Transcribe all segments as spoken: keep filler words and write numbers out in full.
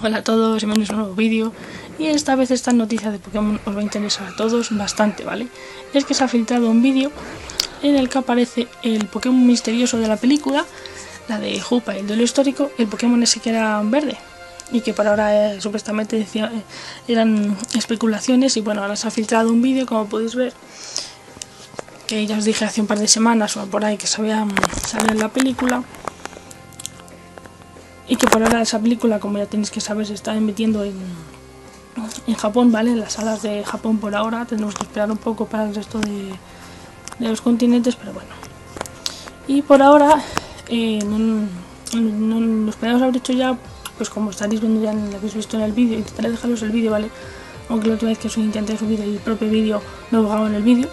Hola a todos, bienvenidos a un nuevo vídeo. Y esta vez esta noticia de Pokémon os va a interesar a todos bastante, ¿vale? Es que se ha filtrado un vídeo en el que aparece el Pokémon misterioso de la película, la de Hoopa, el duelo histórico, el Pokémon ese que era verde y que por ahora eh, supuestamente decía, eh, eran especulaciones. Y bueno, ahora se ha filtrado un vídeo, como podéis ver, que ya os dije hace un par de semanas o por ahí que sabía salir en la película. Y que por ahora esa película, como ya tenéis que saber, se está emitiendo en, en Japón, ¿vale? En las salas de Japón por ahora. Tendremos que esperar un poco para el resto de, de los continentes, pero bueno. Y por ahora eh, no, no, no los podemos haber hecho ya, pues como estaréis viendo ya en lo que habéis visto en el vídeo. Intentaré dejaros el vídeo, ¿vale? Aunque la última vez que os intenté subir el propio vídeo no lo hago en el vídeo.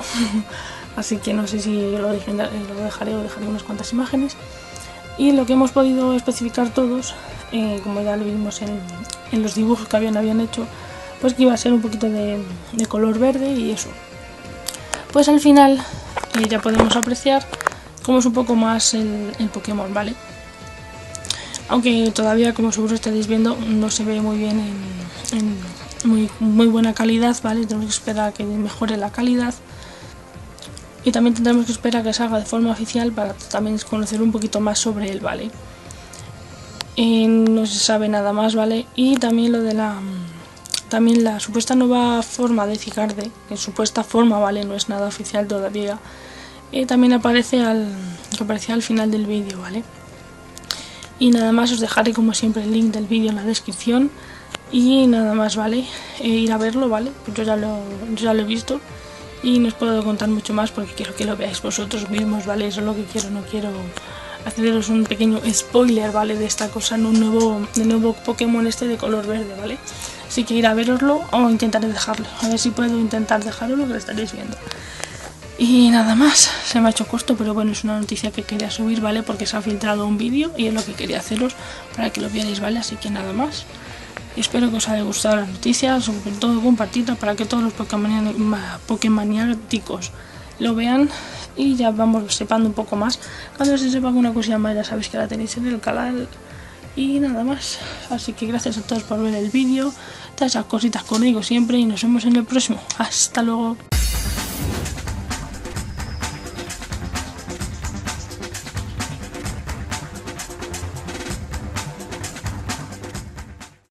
Así que no sé si lo dejaré o dejaré unas cuantas imágenes. Y lo que hemos podido especificar todos, eh, como ya lo vimos en, en los dibujos que habían, habían hecho, pues que iba a ser un poquito de, de color verde y eso. Pues al final eh, ya podemos apreciar cómo es un poco más el, el Pokémon, ¿vale? Aunque todavía, como seguro estaréis viendo, no se ve muy bien en, en muy, muy buena calidad, ¿vale? Tenemos que esperar a que mejore la calidad. Y también tendremos que esperar a que salga de forma oficial para también conocer un poquito más sobre él, ¿vale? Eh, no se sabe nada más, ¿vale? Y también lo de la también la supuesta nueva forma de Zygarde, que supuesta forma, ¿vale? No es nada oficial todavía. Eh, también aparece al, aparece al final del vídeo, ¿vale? Y nada más, os dejaré como siempre el link del vídeo en la descripción. Y nada más, ¿vale? Eh, ir a verlo, ¿vale? Pues yo ya lo, yo ya lo he visto. Y no os puedo contar mucho más porque quiero que lo veáis vosotros mismos, ¿vale? Eso es lo que quiero, no quiero haceros un pequeño spoiler, ¿vale? De esta cosa, no un nuevo, de nuevo Pokémon este de color verde, ¿vale? Así que ir a veroslo o intentaré dejarlo. A ver si puedo intentar dejarlo, lo que estaréis viendo. Y nada más, se me ha hecho corto, pero bueno, es una noticia que quería subir, ¿vale? Porque se ha filtrado un vídeo y es lo que quería haceros para que lo vierais, ¿vale? Así que nada más. Espero que os haya gustado las noticias, sobre todo compartirla para que todos los pokémaniáticos lo vean y ya vamos sepando un poco más. Cuando se sepa alguna cosilla más ya sabéis que la tenéis en el canal y nada más. Así que gracias a todos por ver el vídeo, todas esas cositas como digo siempre y nos vemos en el próximo. Hasta luego.